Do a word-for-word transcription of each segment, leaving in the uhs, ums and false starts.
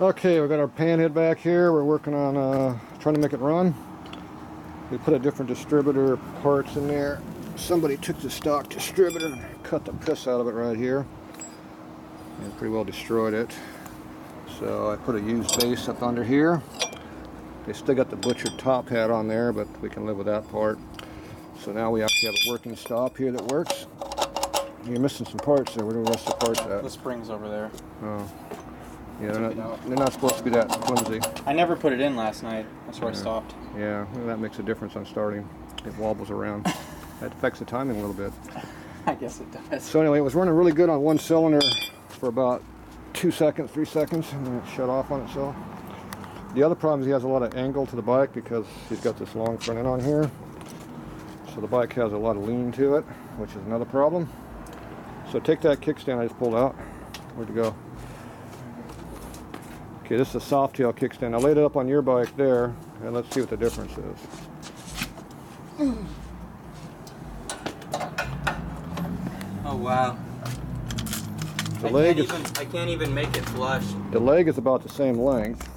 Okay, we've got our panhead back here. We're working on uh, trying to make it run. We put a different distributor parts in there. Somebody took the stock distributor and cut the piss out of it right here. And pretty well destroyed it. So I put a used base up under here. They still got the butcher top hat on there, but we can live with that part. So now we actually have a working stop here that works. You're missing some parts there. Where do the rest of the parts at? The spring's over there. Oh. Yeah, they're not, they're not supposed to be that flimsy. I never put it in last night. That's where yeah. I stopped. Yeah, well, that makes a difference on starting. It wobbles around. That affects the timing a little bit. I guess it does. So anyway, it was running really good on one cylinder for about two seconds, three seconds, and then it shut off on itself. The other problem is he has a lot of angle to the bike because he's got this long front end on here. So the bike has a lot of lean to it, which is another problem. So take that kickstand I just pulled out. Where'd it go? Okay, this is a Softail kickstand. I laid it up on your bike there, and let's see what the difference is. Oh, wow. The I, leg can't is, even, I can't even make it flush. The leg is about the same length.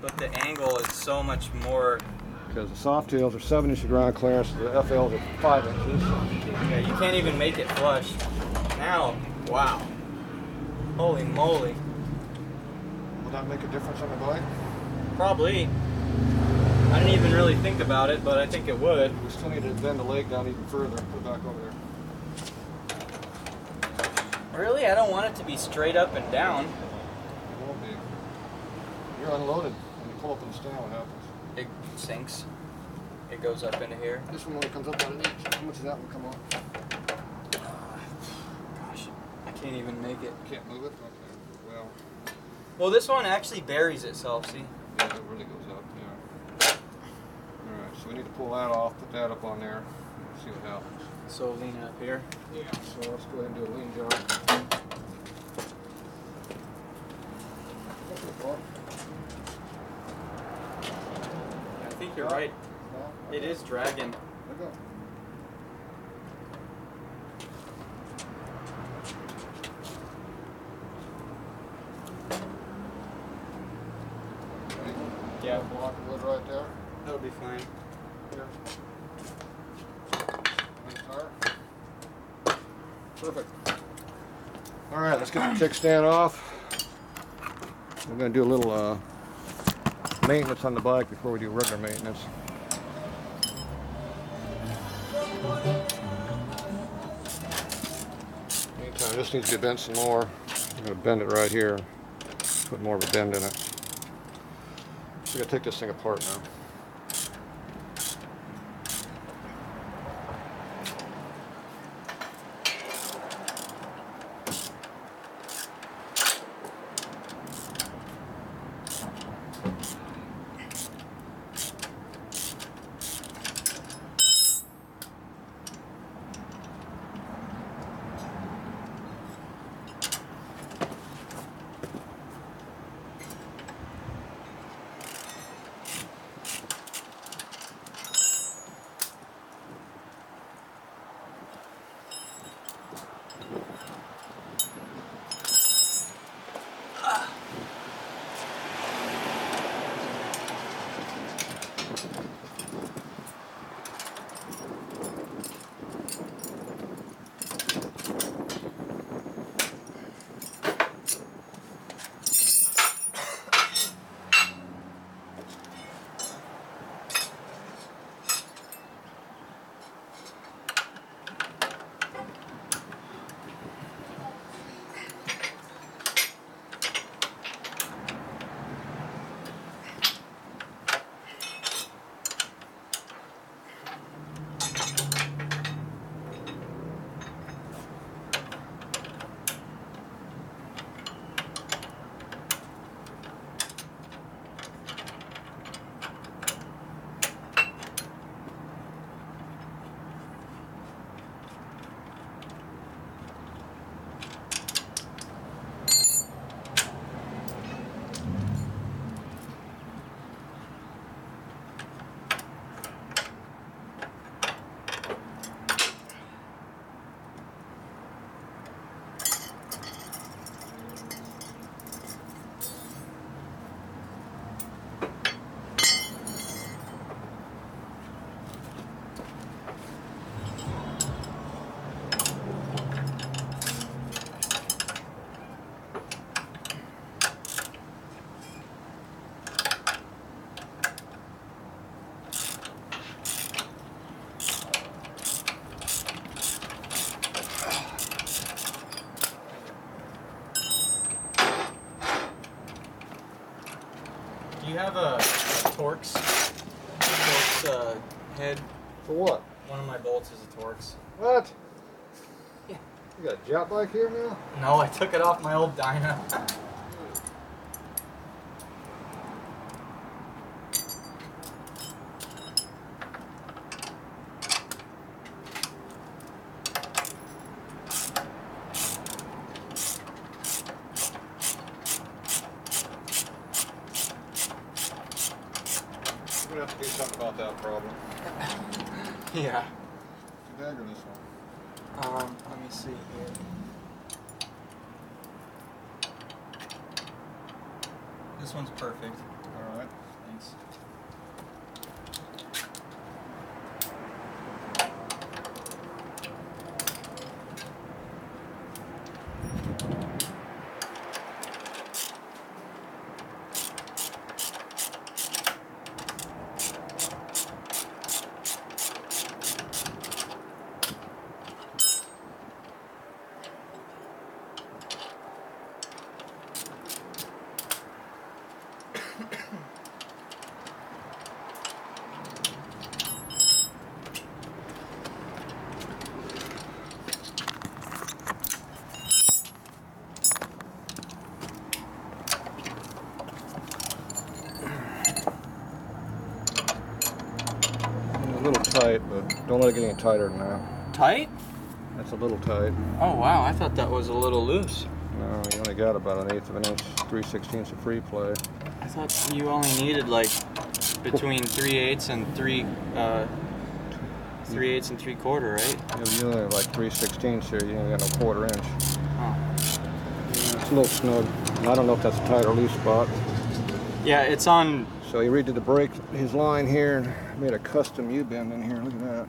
But the angle is so much more. Because the Softails are seven inches ground clearance, the F Ls are five inches. Yeah, you can't even make it flush. Now, wow. Holy moly. That make a difference on the bike? Probably. I didn't even really think about it, but I think it would. We still need to bend the leg down even further and put it back over there. Really? I don't want it to be straight up and down. It won't be. You're unloaded. When you pull up in the stand, what happens? It sinks. It goes up into here. This one only comes up on an inch. How much of that will come off? Uh, gosh, I can't even make it. Can't move it? Okay. Well. Well, this one actually buries itself, see? Yeah, it really goes up, yeah. Alright, so we need to pull that off, put that up on there, and see what happens. So lean up here? Yeah, so let's go ahead and do a lean job. I think you're right. It is dragging. Yeah, block of wood right there. That'll be fine. Here. Perfect. All right, let's get the kickstand off. We're going to do a little uh, maintenance on the bike before we do regular maintenance. Meantime, this needs to be bent some more. I'm going to bend it right here. Put more of a bend in it. We're going to take this thing apart now. Do you have a, a Torx, a Torx uh, head? For what? One of my bolts is a Torx. What? Yeah. You got a jet bike here now? No, I took it off my old Dyna. We're going to have to do something about that problem. Yeah. Too bad or this one? Um, let me see here. This one's perfect. Alright. Thanks. But don't let it get any tighter than that. Tight? That's a little tight. Oh wow, I thought that was a little loose. No, you only got about an eighth of an inch, three sixteenths of free play. I thought you only needed like between three eighths and three, uh, three eighths and three quarter, right? Yeah, you only have like three sixteenths here. You ain't got no quarter inch. Oh. It's a little snug. I don't know if that's a tight or loose spot. Yeah, it's on. So he redid the brake, his line here, and made a custom U-bend in here. Look at that.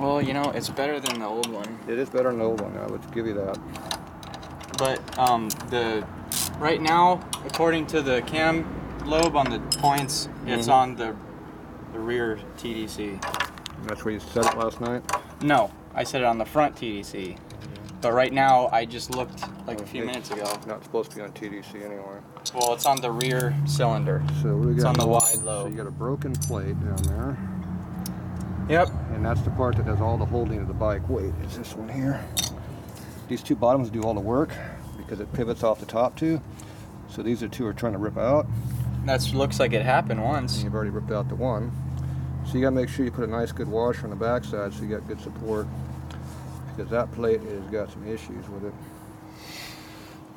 Well, you know, it's better than the old one. It is better than the old one. I would give you that. But um, the right now, according to the cam lobe on the points, mm-hmm. it's on the the rear T D C. And that's where you set it last night? No, I set it on the front T D C. But right now, I just looked like a few it's minutes ago. Not supposed to be on T D C anywhere. Well, it's on the rear cylinder. So we got it's on the wide lobe. So you got a broken plate down there. Yep. And that's the part that does all the holding of the bike weight. It's this one here. These two bottoms do all the work because it pivots off the top two. So these are two are trying to rip out. That looks like it happened once. And you've already ripped out the one. So you got to make sure you put a nice good washer on the backside so you got good support. Because that plate has got some issues with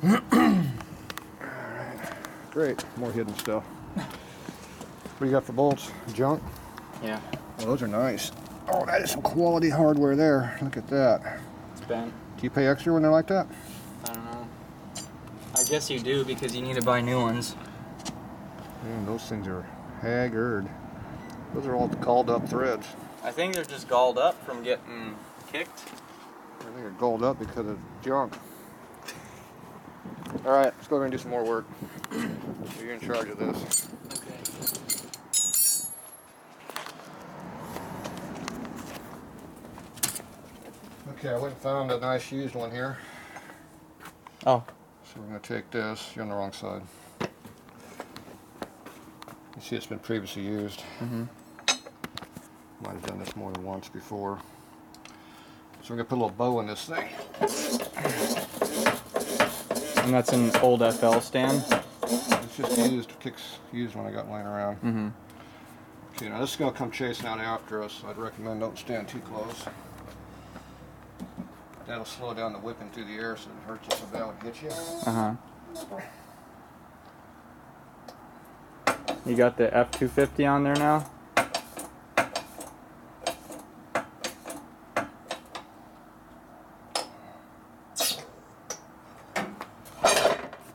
it. Alright. Great. More hidden stuff. What do you got for bolts? Junk? Yeah. Well, those are nice. Oh, that is some quality hardware there. Look at that. It's bent. Do you pay extra when they're like that? I don't know. I guess you do because you need to buy new ones. Man, those things are haggard. Those are all galled up threads. I think they're just galled up from getting kicked. I think it gold up because of junk. All right, let's go over and do some more work. You're in charge of this. Okay. Okay, I went and found a nice used one here. Oh. So we're going to take this. You're on the wrong side. You see it's been previously used. Mm-hmm. Might have done this more than once before. So we're going to put a little bow in this thing. And that's an old F L stand? It's just used, used when I got laying around. Mm-hmm. Okay, now this is going to come chasing out after us, so I'd recommend don't stand too close. That'll slow down the whipping through the air so it hurts us if that would hit you. Uh-huh. You got the F two fifty on there now?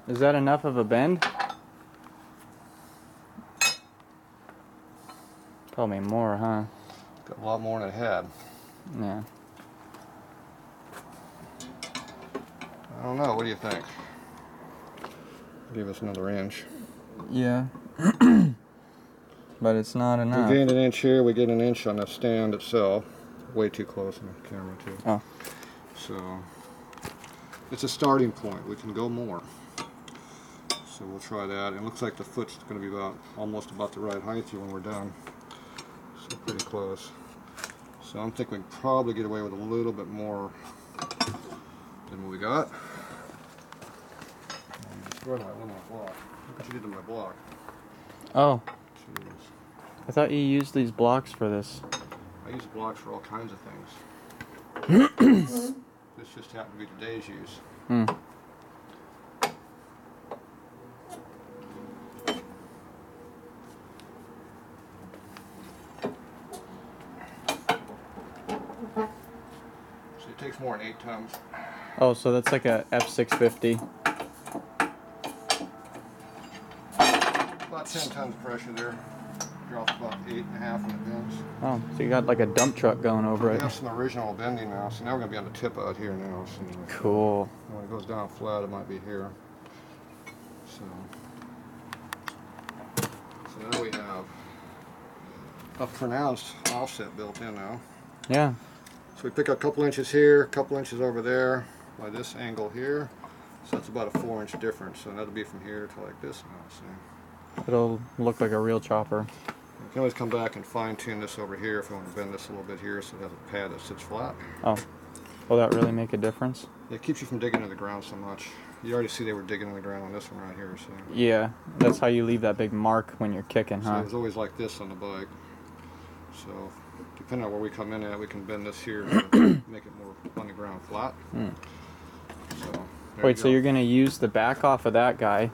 Is that enough of a bend? Probably more, huh? Got a lot more than it had. Yeah. I don't know. What do you think? Give us another inch. Yeah. But it's not enough. We gained an inch here. We get an inch on the stand itself. Way too close on the camera, too. Oh. So, it's a starting point. We can go more. so we'll try that. It looks like the foot's going to be about almost about the right height here when we're done, so pretty close. So I'm thinking we can probably get away with a little bit more than what we got. You destroyed my one more block. Look what you did to my block. Oh. Jeez. I thought you used these blocks for this. I use blocks for all kinds of things. This just happened to be today's use. Hmm. So it takes more than eight tons. Oh, so that's like a F six fifty. About ten tons pressure there. Dropped about eight and a half in the bends. Oh, so you got like a dump truck going over it. We have some original bending now, so now we're going to be on the tip out here now. So cool. When it goes down flat, it might be here. So, so now we have a pronounced offset built in now. Yeah. So we pick a couple inches here, a couple inches over there, by this angle here. So that's about a four inch difference. So that'll be from here to like this now. So it'll look like a real chopper. You can always come back and fine tune this over here if I want to bend this a little bit here so it has a pad that sits flat. Oh, will that really make a difference? It keeps you from digging into the ground so much. You already see they were digging in the ground on this one right here. So. Yeah, that's how you leave that big mark when you're kicking, huh? So it's always like this on the bike. So depending on where we come in at, we can bend this here and make it more on the ground flat. Mm. So, wait, so you're going to use the back off of that guy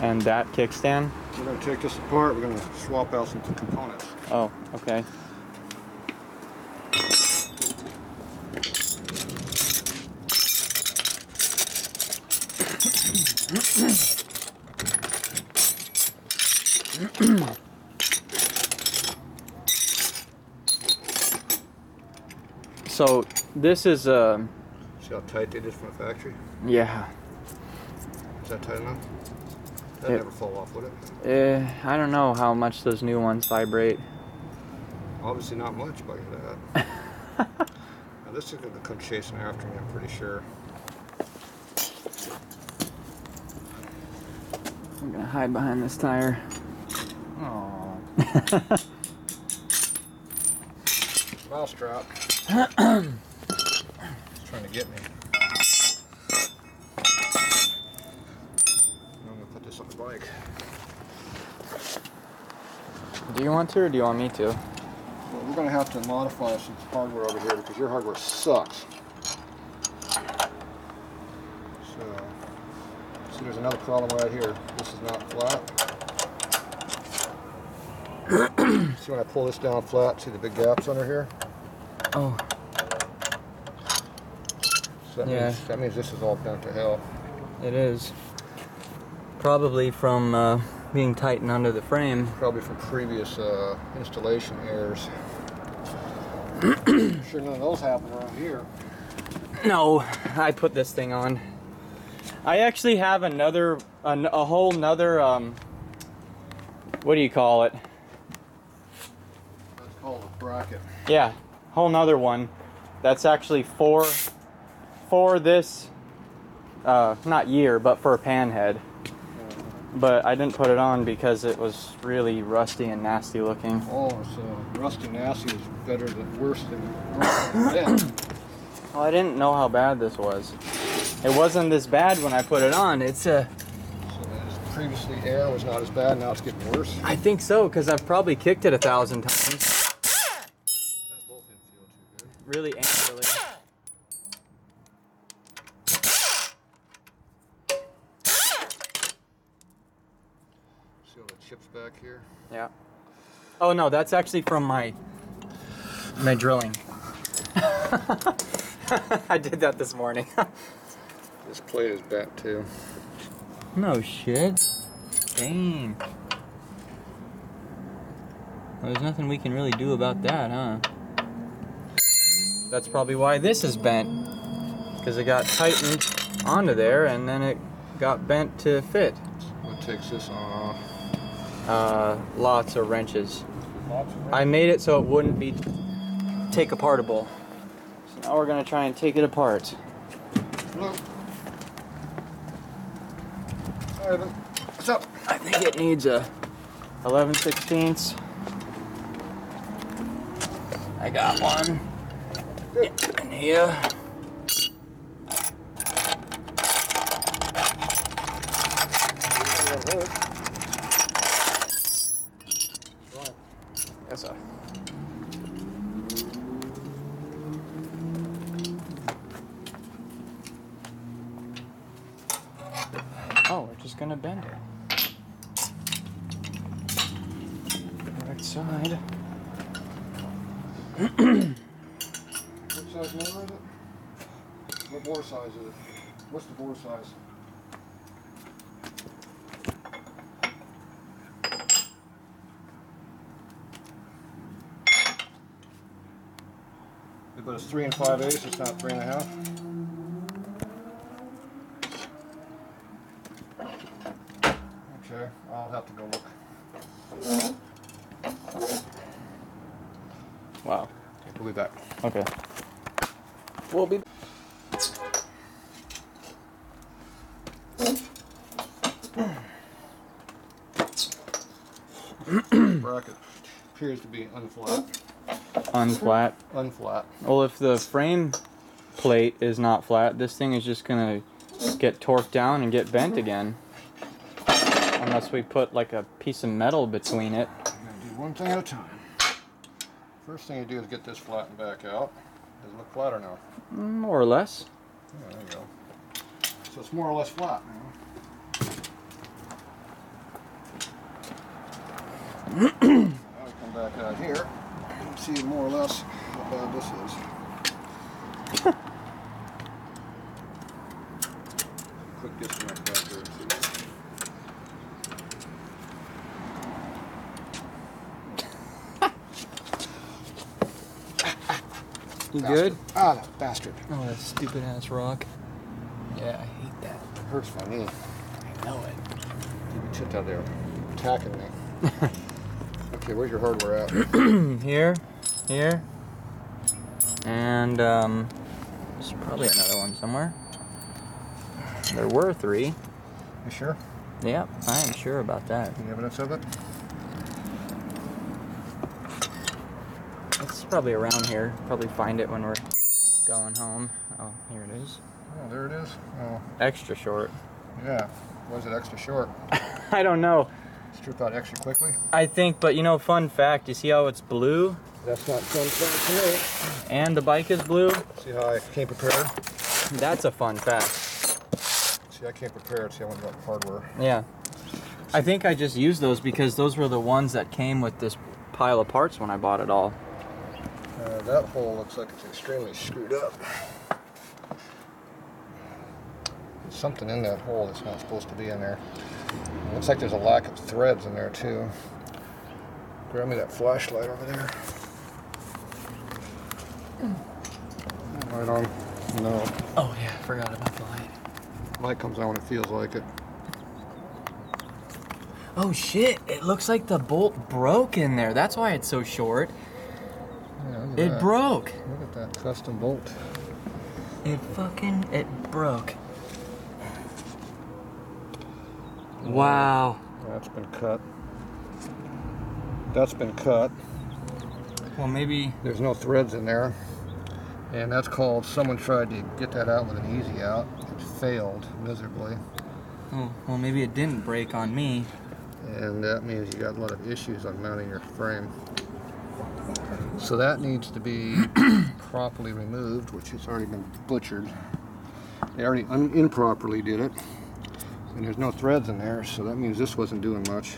and that kickstand? We're going to take this apart. We're going to swap out some components. Oh, okay. So this is a... See how tight it is from the factory? Yeah. Is that tight enough? That'd never fall off, would it? Eh, I don't know how much those new ones vibrate. Obviously not much by that. Now this is going to come chasing after me, I'm pretty sure. I'm going to hide behind this tire. Oh. Well, strap. It's trying to get me. Bike. Do you want to, or do you want me to? Well, we're going to have to modify some hardware over here because your hardware sucks. So, see, there's another problem right here. This is not flat. See, when I pull this down flat, see the big gaps under here? Oh. So that, yeah. means, that means this is all bent to hell. It is. Probably from uh, being tightened under the frame. Probably from previous uh, installation errors. Sure none of those happen around here. No, I put this thing on. I actually have another, an, a whole nother, um, what do you call it? That's called a bracket. Yeah, whole nother one. That's actually for, for this, uh, not year, but for a panhead. But I didn't put it on because it was really rusty and nasty looking. Oh, so rusty nasty is better than worse than worse than Well, I didn't know how bad this was. It wasn't this bad when I put it on. It's a... So as previously air was not as bad, now it's getting worse? I think so, because I've probably kicked it a thousand times. That both didn't feel too good. Really angrily. Chips back here. Yeah. Oh no, that's actually from my my drilling. I did that this morning. This plate is bent too. No shit. Dang. Well, there's nothing we can really do about that, huh? That's probably why this is bent, because it got tightened onto there and then it got bent to fit. What takes this off? Uh, lots of wrenches. Lots of wrenches. I made it so it wouldn't be take apartable. So now we're gonna try and take it apart. Look. All Evan. What's up? I think it needs a eleven sixteenths. I got one. Good. In here. Yes, sir. Oh, we're just gonna bend it. Right side. What size motor is it? What bore size is it? What's the bore size? But it's three and five eighths, it's not three and a half. Okay, I'll have to go look. Wow. Okay, we'll be back. Okay. We'll be back. Bracket appears to be unflat. Unflat. Unflat. Well, if the frame plate is not flat, this thing is just gonna get torqued down and get bent again. Unless we put like a piece of metal between it. I'm gonna do one thing at a time. First thing you do is get this flattened back out. Does it look flatter now? More or less. Yeah, there you go. So it's more or less flat now. Now we come back out here. See more or less how bad this is. Quick disconnect back there. You bastard. Good? Ah, that bastard. Oh, that stupid ass rock. Yeah, I hate that. It hurts my knee. I know it. You shit out there attacking me. Okay, where's your hardware at? Here, here, and um, there's probably another one somewhere. There were three. You sure? Yeah, I am sure about that. Any evidence of it? It's probably around here. Probably find it when we're going home. Oh, here it is. Oh, there it is. Oh. Extra short. Yeah. Why is it extra short? I don't know. Strip out extra quickly? I think, but you know, fun fact, you see how it's blue? That's not fun fact to me. And the bike is blue? See how I came prepared? That's a fun fact. See, I came prepared. See, I went about hardware. Yeah. I think I just used those because those were the ones that came with this pile of parts when I bought it all. Uh, that hole looks like it's extremely screwed up. There's something in that hole that's not supposed to be in there. Looks like there's a lack of threads in there too. Grab me that flashlight over there. Right on. No. Oh yeah, I forgot about the light. Light comes on when it feels like it. Oh shit! It looks like the bolt broke in there. That's why it's so short. Yeah, it that. broke. Look at that custom bolt. It fucking it broke. Wow. That's been cut. That's been cut. Well, maybe... There's no threads in there. And that's called, someone tried to get that out with an easy out. It failed miserably. Oh, well, maybe it didn't break on me. And that means you got a lot of issues on mounting your frame. So that needs to be properly removed, which has already been butchered. They already un improperly did it. And there's no threads in there, so that means this wasn't doing much.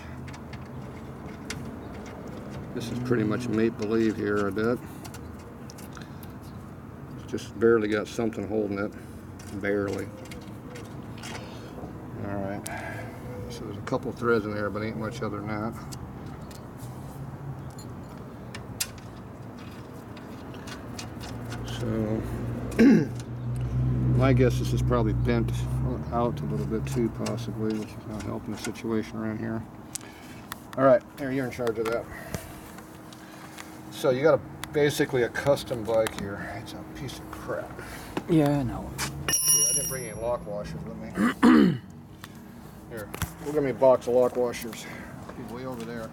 This is pretty much make-believe here, I bet. It's just barely got something holding it. Barely. Alright. So there's a couple threads in there, but ain't much other than that. So... my guess is it's probably bent out a little bit too, possibly, which is not helping the situation around here. All right, here, you're in charge of that. So you got a, basically a custom bike here. It's a piece of crap. Yeah, I know. Yeah, I didn't bring any lock washers with me. Here, we'll give me a box of lock washers. He's way over there.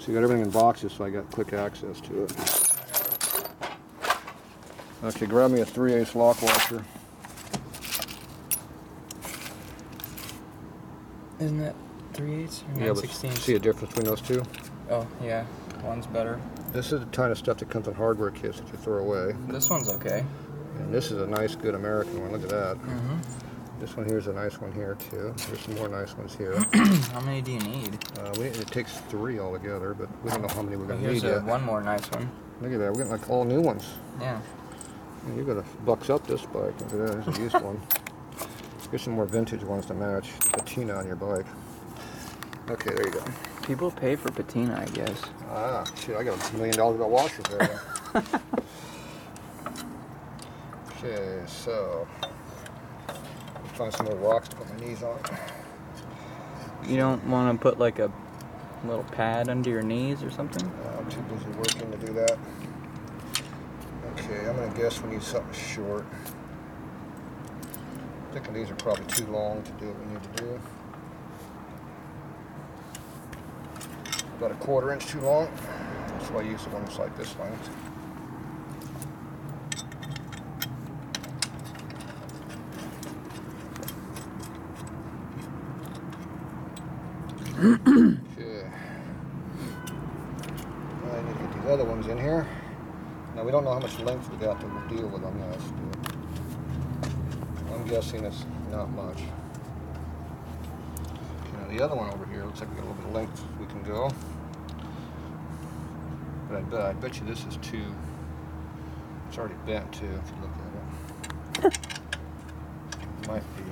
So you got everything in boxes, so I got quick access to it. Actually, grab me a three eighths lock washer. Isn't that three eighths or nine sixteenths? Yeah, but see a difference between those two? Oh, yeah. One's better. This is the kind of stuff that comes in hardware kits that you throw away. This one's okay. And this is a nice, good American one. Look at that. Mm-hmm. This one here is a nice one here, too. There's some more nice ones here. How many do you need? Uh, we, it takes three altogether, but we don't know how many we're going to need yet. Here's one more nice one. Look at that. We're getting like all new ones. Yeah. You're going to bucks up this bike. Look at that. There's a used one. Here's some more vintage ones to match patina on your bike. Okay, there you go. People pay for patina, I guess. Ah, shit, I got a million dollars about washers there. Okay, so find some more rocks to put my knees on. You don't want to put like a little pad under your knees or something? Uh, I'm too busy working to do that. Okay, I'm going to guess we need something short. I'm thinking these are probably too long to do what we need to do. About a quarter inch too long. That's why I use the one that's like this length. Okay. I need to get these other ones in here. Now we don't know how much length we got to deal with on this. I'm guessing it's not much. The other one over here looks like we got a little bit of length we can go, but I bet, I bet you this is too. It's already bent too. If you look at it, it might be,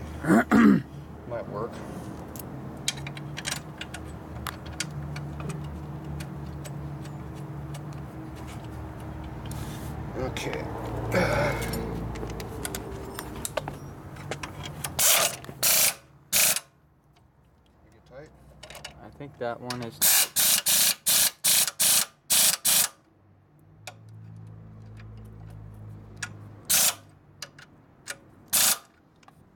might work. Okay. I think that one is.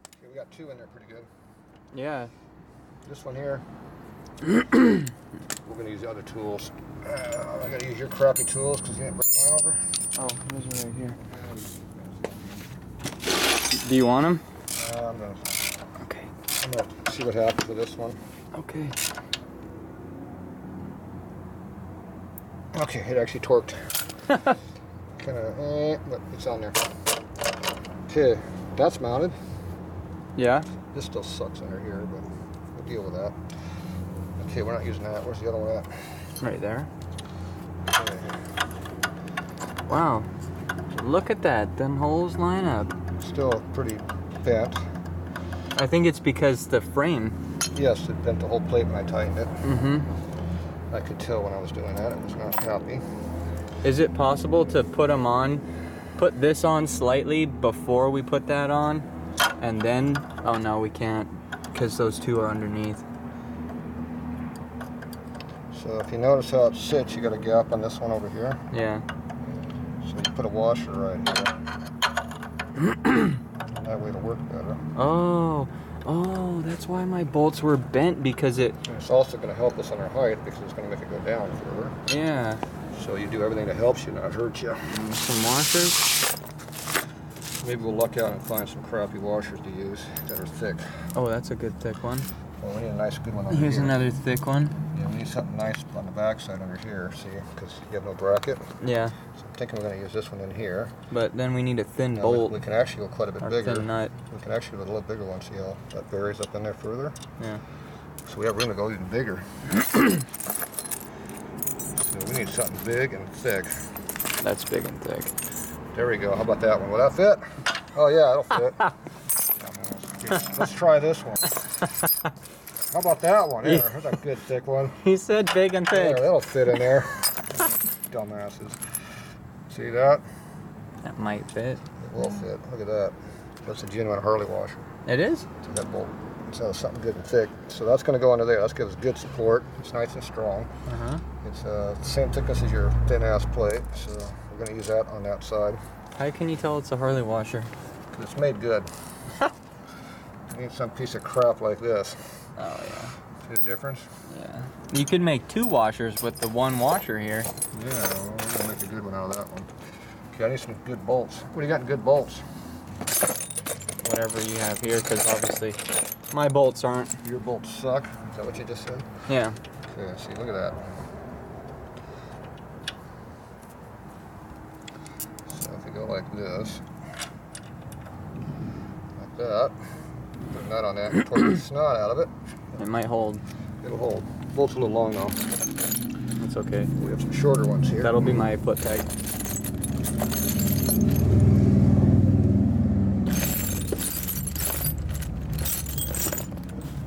Okay, we got two in there pretty good. Yeah. This one here. We're going to use the other tools. Uh, I got to use your crappy tools because you didn't bring mine over. Oh, those are right here. Do you want them? Uh, I'm going to. Okay. I'm going to see what happens with this one. Okay. Okay, it actually torqued. Kind of, eh, but it's on there. Okay, that's mounted. Yeah. This still sucks under here, but we'll deal with that. Okay, we're not using that. Where's the other one at? Right there. Okay. Wow. Look at that. Them holes line up. Still pretty bent. I think it's because the frame. Yes, it bent the whole plate when I tightened it. Mm-hmm. I could tell when I was doing that, it was not happy. Is it possible to put them on, put this on slightly before we put that on, and then, oh no, we can't, because those two are underneath. So if you notice how it sits, you got a gap on this one over here. Yeah. So you put a washer right here. And that way it'll work better. Oh. Oh, that's why my bolts were bent, because it... And it's also going to help us on our height, because it's going to make it go down further. Yeah. So you do everything that helps you, not hurt you. And some washers. Maybe we'll luck out and find some crappy washers to use that are thick. Oh, that's a good thick one. Well, we need a nice good one over here. Here's another thick one. Yeah, we need something nice on the backside under here, see, because you have no bracket. Yeah. So I'm thinking we're going to use this one in here. But then we need a thin now bolt. We, we can actually go quite a bit bigger. Thin nut. We can actually go a little bigger one, see how that varies up in there further. Yeah. So we have room to go even bigger. So we need something big and thick. That's big and thick. There we go. How about that one? Will that fit? Oh, yeah, that'll fit. Yeah, let's try this one. How about that one? There, that's a good thick one. He said big and thick. There, that'll fit in there. Dumbasses. See that? That might fit. It will fit. Look at that. That's a genuine Harley washer. It is? It's got bolt. So something good and thick. So that's going to go under there. That's gives good support. It's nice and strong. Uh-huh. It's uh, the same thickness as your thin-ass plate. So we're going to use that on that side. How can you tell it's a Harley washer? Because it's made good. need some piece of crap like this. Oh yeah. See the difference? Yeah. You could make two washers with the one washer here. Yeah, well, I'm gonna make a good one out of that one. Okay, I need some good bolts. What do you got in good bolts? Whatever you have here, because obviously my bolts aren't. Your bolts suck? Is that what you just said? Yeah. Okay, see, look at that. So if we go like this, like that, put a nut on that, and pull the snot out of it. It might hold. It'll hold. Bolt's a little long though. That's okay. We have some shorter ones here. That'll be my foot peg.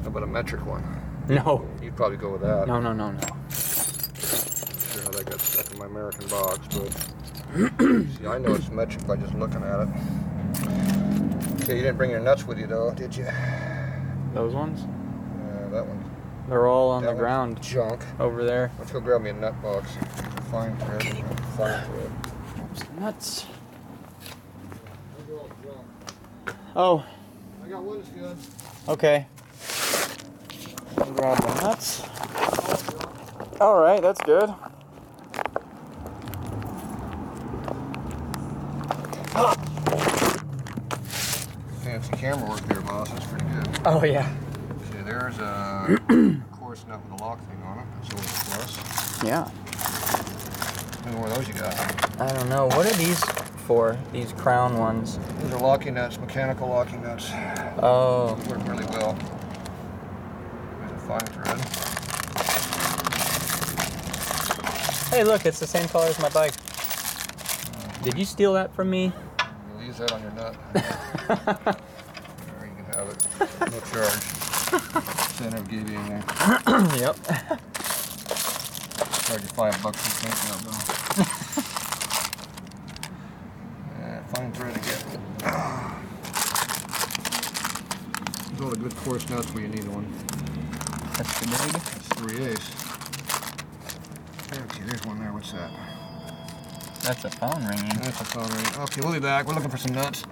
How about a metric one? No. You'd probably go with that. No, no, no, no. I'm not sure how that got stuck in my American box, but see, I know it's metric by just looking at it. Okay, you didn't bring your nuts with you though, did you? Those ones? Yeah, that one. They're all on that the ground. Junk. Over there. Let's go grab me a nut box. Fine thread. Fine thread. Nuts. Oh. I got one that's good. Okay. I'll grab the nuts. All right, that's good. Fancy camera work there, boss. That's pretty good. Oh yeah. See, there's a coarse nut with a lock thing on it. That's always a plus. Yeah. How many more of those you got? I don't know. What are these for? These crown ones? These are locking nuts, mechanical locking nuts. Oh. These work really well. There's a fine thread. Hey, look, it's the same color as my bike. Uh, Did you steal that from me? You'll use that on your nut. There, you can have it. No charge. Center gave you anything. Yep. Charge you five bucks for paint now, though. Yeah, fine thread again. There's all the good coarse nuts where you need one. That's the big? That's three A's. Okay, there's one there. What's that? That's a phone ringing. That's a phone ringing. Okay, we'll be back. We're looking for some nuts.